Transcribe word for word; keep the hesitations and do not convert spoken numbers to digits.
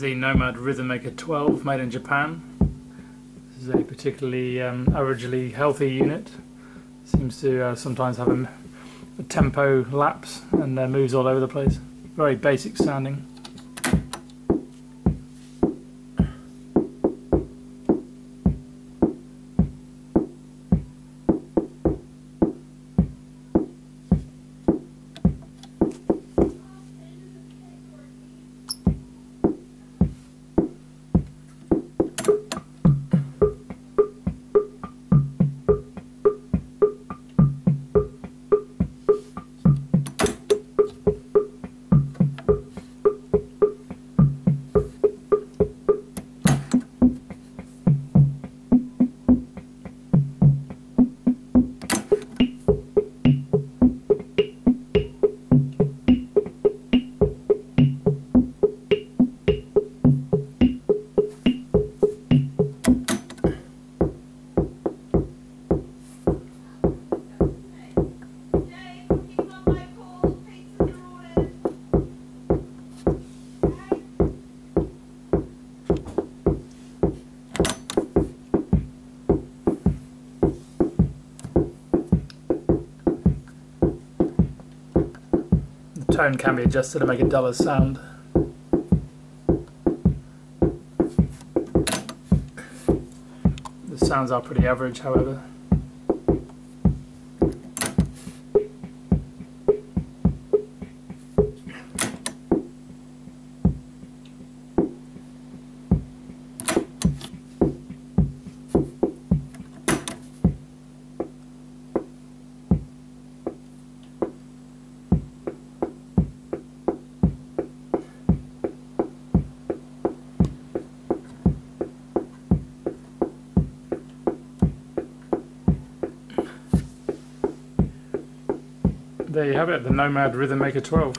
is the Nomad Rhythm Maker twelve, made in Japan. This is a particularly um, averagely healthy unit. Seems to uh, sometimes have a, a tempo lapse and uh, moves all over the place. Very basic sounding. Tone can be adjusted to make a duller sound. The sounds are pretty average, however. There you have it, the Nomad Rhythm Maker twelve.